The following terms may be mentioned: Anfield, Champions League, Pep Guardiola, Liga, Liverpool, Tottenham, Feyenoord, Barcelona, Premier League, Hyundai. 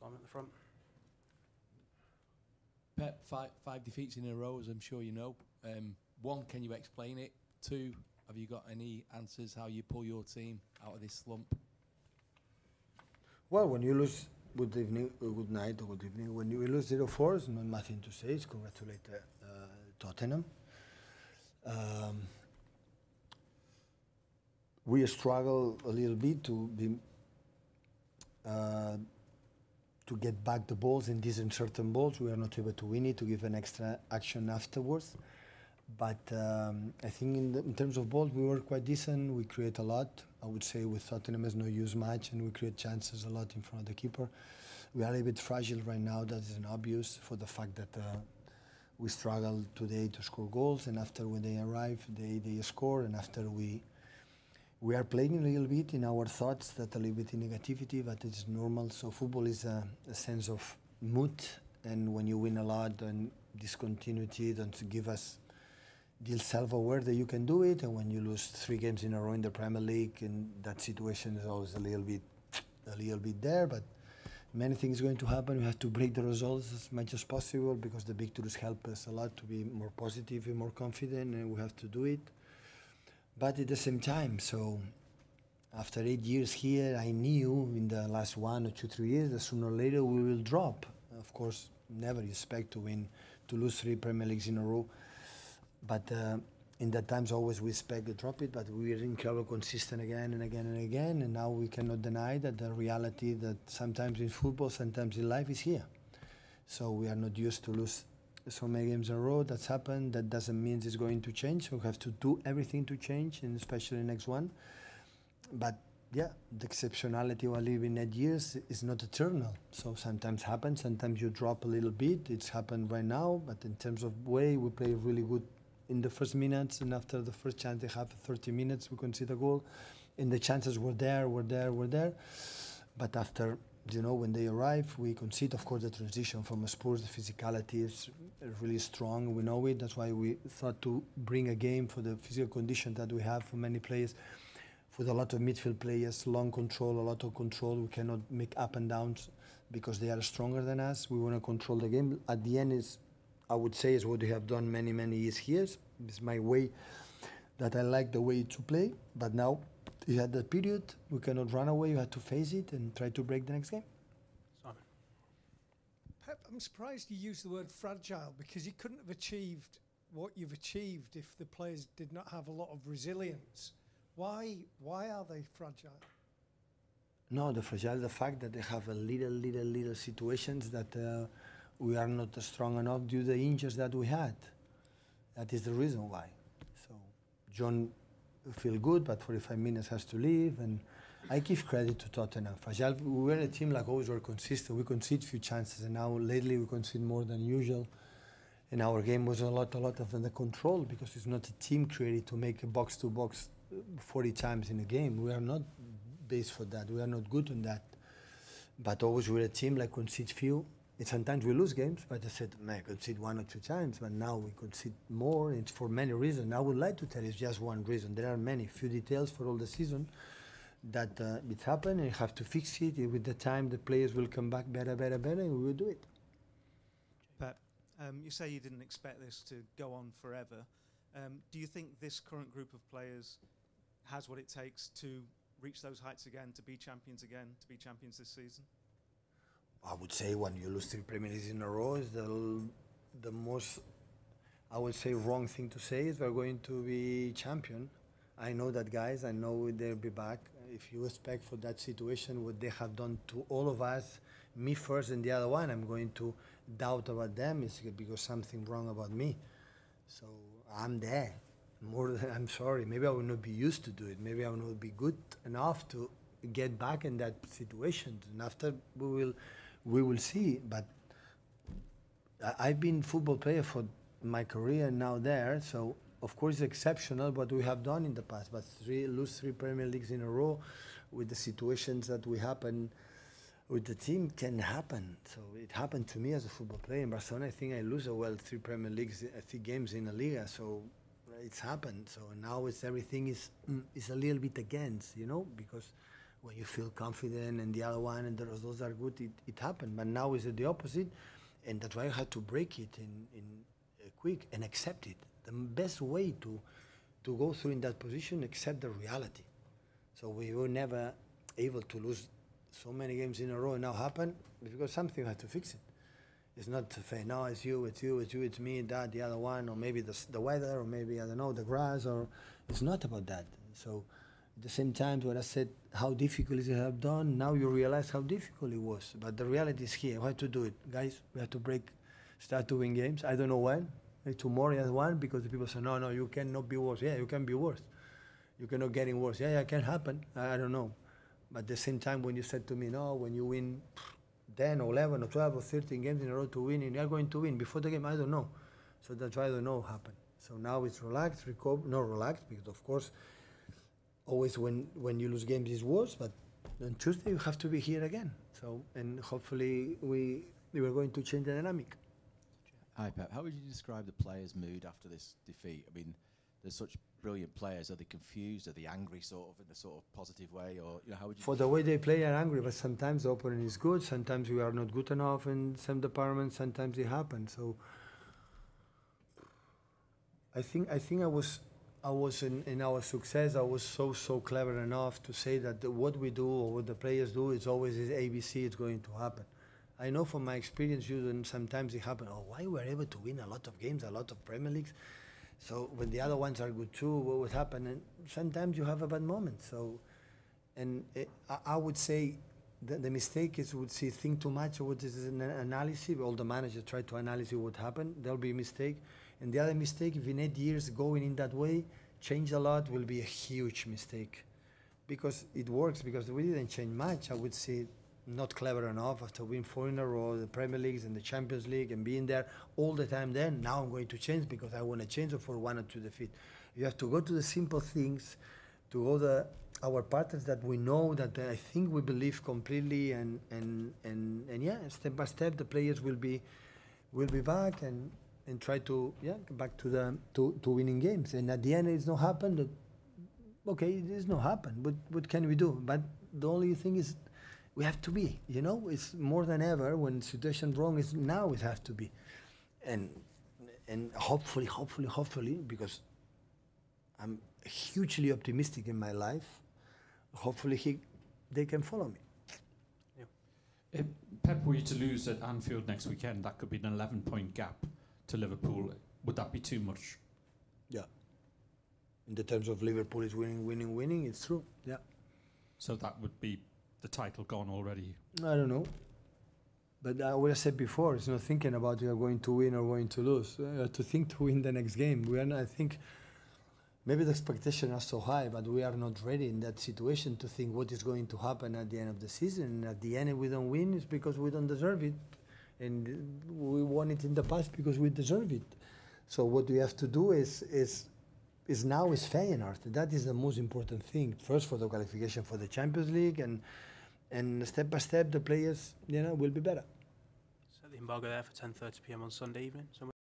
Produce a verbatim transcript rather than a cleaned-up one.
Simon at the front. Pep, five, five defeats in a row, as I'm sure you know. Um, one, can you explain it? Two, have you got any answers how you pull your team out of this slump? Well, when you lose, good evening, good night, good evening. When you lose zero four, it's not nothing to say. It's congratulate uh, Tottenham. Um, we struggle a little bit to be uh, to get back the balls in these uncertain balls. We are not able to win it, to give an extra action afterwards. But um, I think in, the, in terms of balls, we were quite decent. We create a lot. I would say with Tottenham is no use much, and we create chances a lot in front of the keeper. We are a bit fragile right now. That is obvious for the fact that uh, we struggle today to score goals, and after when they arrive, they, they score, and after we we are playing a little bit in our thoughts, that a little bit in negativity, but it's normal. So football is a, a sense of mood, and when you win a lot and discontinuity, don't give us Deal self-aware that you can do it, and when you lose three games in a row in the Premier League, and that situation is always a little bit, a little bit there. But many things are going to happen. We have to break the results as much as possible, because the victories help us a lot to be more positive and more confident, and we have to do it. But at the same time, so after eight years here, I knew in the last one or two, three years that sooner or later we will drop. Of course, never expect to win, to lose three Premier Leagues in a row. But uh, in that times, always we expect to drop it, but we are incredibly consistent again and again and again, and now we cannot deny that the reality that sometimes in football, sometimes in life is here. So we are not used to lose so many games in a row. That's happened. That doesn't mean it's going to change. So we have to do everything to change, and especially the next one. But yeah, the exceptionality we live in that years is not eternal. So sometimes happens, sometimes you drop a little bit. It's happened right now, but in terms of way, we play really good in the first minutes, and after the first chance they have thirty minutes, we concede a goal, and the chances were there, were there, were there. But after, you know, when they arrive, we concede. Of course, the transition from Spurs, the physicality is really strong. We know it. That's why we thought to bring a game for the physical condition that we have for many players, with a lot of midfield players, long control, a lot of control. We cannot make up and downs because they are stronger than us. We want to control the game. At the end, is. I would say is what we have done many, many years here. It's my way that I like the way to play, but now you had that period, we cannot run away, you had to face it and try to break the next game. Simon. Pep, I'm surprised you used the word fragile, because you couldn't have achieved what you've achieved if the players did not have a lot of resilience. Why, why are they fragile? No, the fragile, the fact that they have a little, little, little situations that uh, we are not strong enough due to the injuries that we had. That is the reason why. So John feel good, but forty-five minutes has to leave, and I give credit to Tottenham. Fragile, we were a team like always, were consistent. We concede few chances, and now lately we concede more than usual. And our game was a lot, a lot of under control, because it's not a team created to make a box-to-box forty times in a game. We are not based for that. We are not good on that. But always we're a team like concede few. And sometimes we lose games, but I said, man, I concede one or two times, but now we concede more, and it's for many reasons. I would like to tell you it's just one reason. There are many, few details for all the season that uh, it happened, and you have to fix it. And with the time, the players will come back better, better, better, and we will do it. Pep, um, you say you didn't expect this to go on forever. Um, do you think this current group of players has what it takes to reach those heights again, to be champions again, to be champions this season? I would say when you lose three Premier Leagues in a row is the, the most, I would say, wrong thing to say is we're going to be champion. I know that, guys. I know they'll be back. If you expect for that situation what they have done to all of us, me first and the other one, I'm going to doubt about them. It's because something wrong about me. So I'm there. More than, I'm sorry. Maybe I will not be used to do it. Maybe I will not be good enough to get back in that situation. And after we will... we will see, but I've been football player for my career and now there, so of course it's exceptional what we have done in the past, but three, lose three Premier Leagues in a row with the situations that we happen with the team can happen. So it happened to me as a football player in Barcelona. I think I lose a well three Premier Leagues, three games in the Liga, so it's happened. So now it's everything is, is a little bit against, you know, because when you feel confident and the other one and the results are good, it, it happened. But now is the opposite, and that's why I had to break it in, in uh, quick and accept it. The best way to to go through in that position, accept the reality. So we were never able to lose so many games in a row, and now happened because something had to fix it. It's not to say, no, it's you, it's you, it's you, it's me, that, the other one, or maybe the, the weather, or maybe, I don't know, the grass, or it's not about that. So at the same time, when I said how difficult it have done, now you realize how difficult it was. But the reality is here. We have to do it. Guys, we have to break, start to win games. I don't know when. Like tomorrow is one, because the people say, no, no, you cannot be worse. Yeah, you can be worse. You cannot get in worse. Yeah, yeah, it can happen. I, I don't know. But at the same time, when you said to me, no, when you win ten or eleven or twelve or thirteen games in a row to win, and you're going to win before the game, I don't know. So that's why I don't know what happened. So now it's relaxed, recover, not relaxed, because of course, always when, when you lose games it's worse, but on Tuesday you have to be here again. So, and hopefully we, we were going to change the dynamic. Hi Pep, how would you describe the players' mood after this defeat? I mean, they're such brilliant players. Are they confused? Are they angry, sort of, in a sort of positive way, or you know, how would you? For the way they play, are angry, but sometimes the opponent is good. Sometimes we are not good enough in some departments. Sometimes it happens. So, I think I think I was I was in, in our success. I was so so clever enough to say that the, what we do or what the players do is always is A B C. It's going to happen. I know from my experience, you and sometimes it happens. Oh, why we're able to win a lot of games, a lot of Premier Leagues? So when the other ones are good too, what would happen? And sometimes you have a bad moment. So, and it, I, I would say that the mistake is would see think too much. What is an analysis? All the managers try to analyze what happened. There'll be a mistake, and the other mistake, if in eight years going in that way, change a lot, will be a huge mistake, because it works. Because we didn't change much. I would say. Not clever enough after win four in a row, the Premier Leagues and the Champions League and being there all the time there. Now I'm going to change because I want to change for one or two defeat. You have to go to the simple things, to go the our partners that we know, that I think we believe completely, and and, and and yeah, step by step the players will be will be back and and try to yeah back to the to, to winning games. And at the end it's not happened. Okay, it's not happened, but what can we do? But the only thing is we have to be, you know, it's more than ever when situation wrong is now it has to be. And and hopefully, hopefully, hopefully, because I'm hugely optimistic in my life, hopefully he, they can follow me. Yeah. If Pep, were you to lose at Anfield next weekend, that could be an eleven point gap to Liverpool. Would that be too much? Yeah. In the terms of Liverpool is winning, winning, winning, it's true, yeah. So that would be the title gone already? I don't know. But uh, what I said before, it's not thinking about you are going to win or going to lose. You have to think to win the next game. We are not, I think maybe the expectations are so high, but we are not ready in that situation to think what is going to happen at the end of the season. And at the end, if we don't win, it's because we don't deserve it. And we won it in the past because we deserve it. So what we have to do is, is is now is Feyenoord. That is the most important thing. First for the qualification for the Champions League, and and step by step the players, you know, will be better. Set the embargo there for ten thirty p m on Sunday evening. So